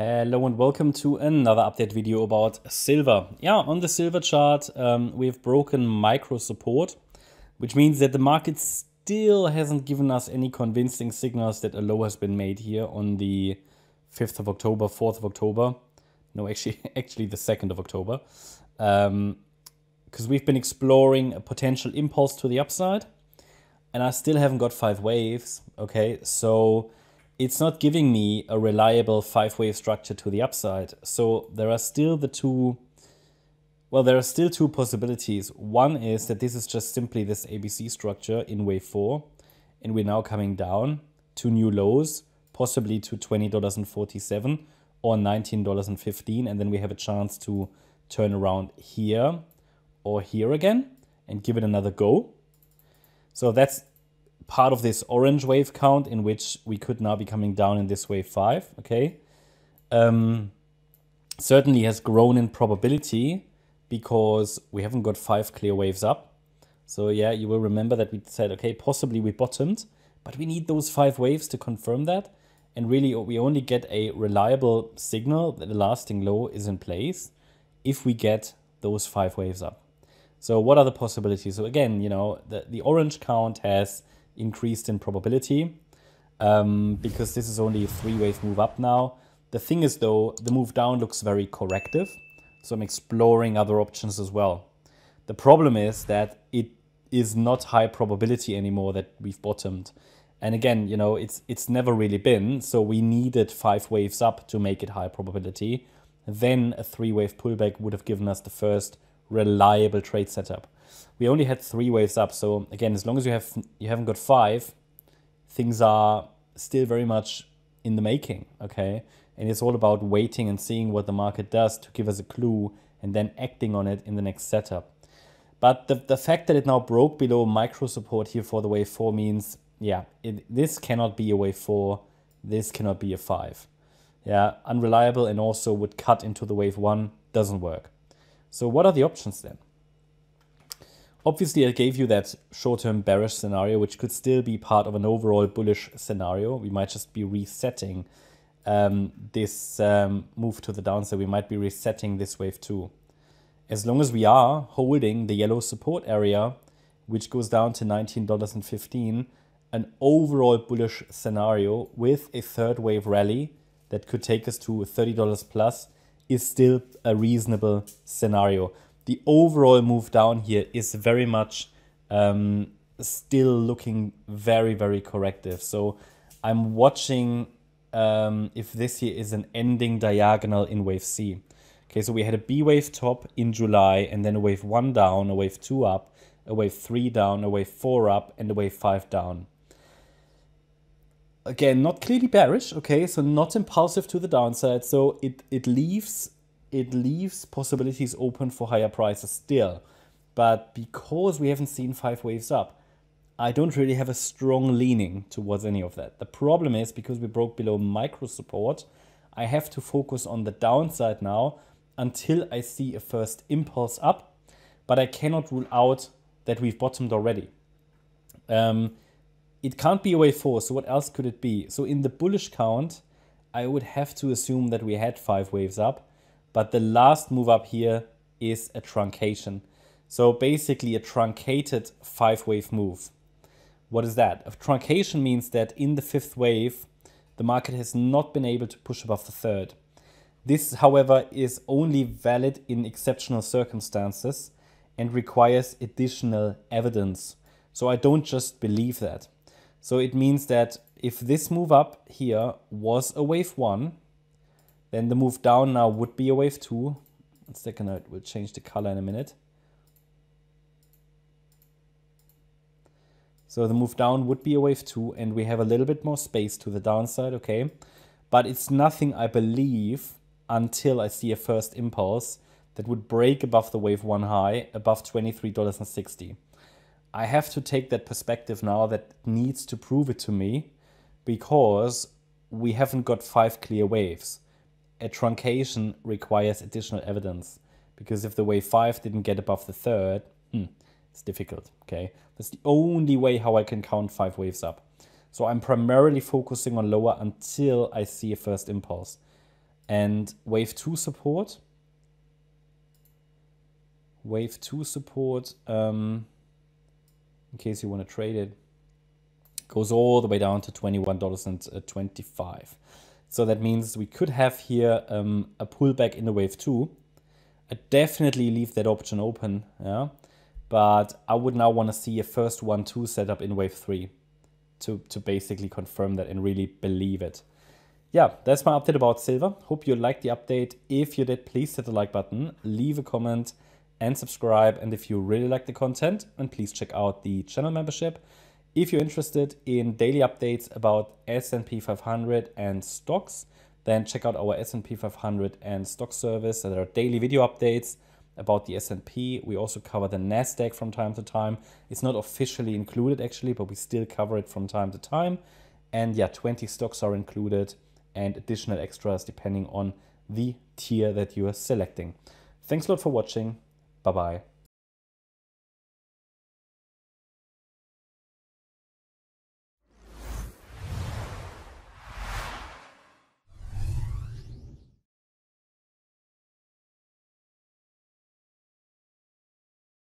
Hello and welcome to another update video about silver. Yeah, on the silver chart, we've broken micro support, which means that the market still hasn't given us any convincing signals that a low has been made here on the 5th of October, 4th of October. No, actually the 2nd of October. Because we've been exploring a potential impulse to the upside, and I still haven't got five waves, okay? So it's not giving me a reliable five-wave structure to the upside. So there are still two possibilities. One is that this is just simply this ABC structure in wave 4, and we're now coming down to new lows, possibly to $20.47 or $19.15, and then we have a chance to turn around here or here again and give it another go. So that's part of this orange wave count, in which we could now be coming down in this wave 5, okay? Certainly has grown in probability because we haven't got 5 clear waves up. So yeah, you will remember that we said, okay, possibly we bottomed, but we need those 5 waves to confirm that. And really, we only get a reliable signal that the lasting low is in place if we get those 5 waves up. So what are the possibilities? So again, you know, the orange count has increased in probability because this is only a 3-wave move up now. The thing is, though, the move down looks very corrective, so I'm exploring other options as well. The problem is that it is not high probability anymore that we've bottomed. And again, you know, it's never really been, so we needed 5 waves up to make it high probability. Then a 3-wave pullback would have given us the first reliable trade setup. We only had 3 waves up, so again, as long as you haven't got 5, things are still very much in the making, okay? And it's all about waiting and seeing what the market does to give us a clue and then acting on it in the next setup. But the fact that it now broke below micro support here for the wave 4 means, yeah, this cannot be a wave 4, this cannot be a 5. Yeah, unreliable, and also would cut into the wave 1, doesn't work. So what are the options then? Obviously, I gave you that short-term bearish scenario, which could still be part of an overall bullish scenario. We might just be resetting this move to the downside. We might be resetting this wave 2. As long as we are holding the yellow support area, which goes down to $19.15, an overall bullish scenario with a 3rd wave rally that could take us to $30 plus is still a reasonable scenario. The overall move down here is very much still looking very, very corrective. So I'm watching if this here is an ending diagonal in wave C. Okay, so we had a B wave top in July, and then a wave 1 down, a wave 2 up, a wave 3 down, a wave 4 up, and a wave 5 down. Again, not clearly bearish, okay, so not impulsive to the downside, so it leaves possibilities open for higher prices still. But because we haven't seen 5 waves up, I don't really have a strong leaning towards any of that. The problem is, because we broke below micro support, I have to focus on the downside now until I see a first impulse up, but I cannot rule out that we've bottomed already. It can't be a wave 4, so what else could it be? So in the bullish count, I would have to assume that we had 5 waves up, but the last move up here is a truncation. So basically a truncated 5-wave move. What is that? A truncation means that in the 5th wave, the market has not been able to push above the 3rd. This, however, is only valid in exceptional circumstances and requires additional evidence. So I don't just believe that. So it means that if this move up here was a wave 1, then the move down now would be a wave 2. 1 second, I will change the color in a minute. So the move down would be a wave 2, and we have a little bit more space to the downside, okay? But it's nothing I believe until I see a first impulse that would break above the wave 1 high, above $23.60. I have to take that perspective now that needs to prove it to me, because we haven't got 5 clear waves. A truncation requires additional evidence, because if the wave 5 didn't get above the 3rd, it's difficult, okay? That's the only way how I can count 5 waves up. So I'm primarily focusing on lower until I see a first impulse. And wave 2 support, in case you want to trade it, goes all the way down to $21.25. So that means we could have here a pullback in the wave 2. I definitely leave that option open, yeah? But I would now want to see a first 1-2 setup in wave 3 to basically confirm that and really believe it. Yeah, that's my update about silver. Hope you liked the update. If you did, please hit the like button, leave a comment and subscribe. And if you really like the content, then please check out the channel membership. If you're interested in daily updates about S&P 500 and stocks, then check out our S&P 500 and stock service. So there are daily video updates about the S&P. We also cover the NASDAQ from time to time. It's not officially included actually, but we still cover it from time to time. And yeah, 20 stocks are included and additional extras depending on the tier that you are selecting. Thanks a lot for watching. Bye-bye.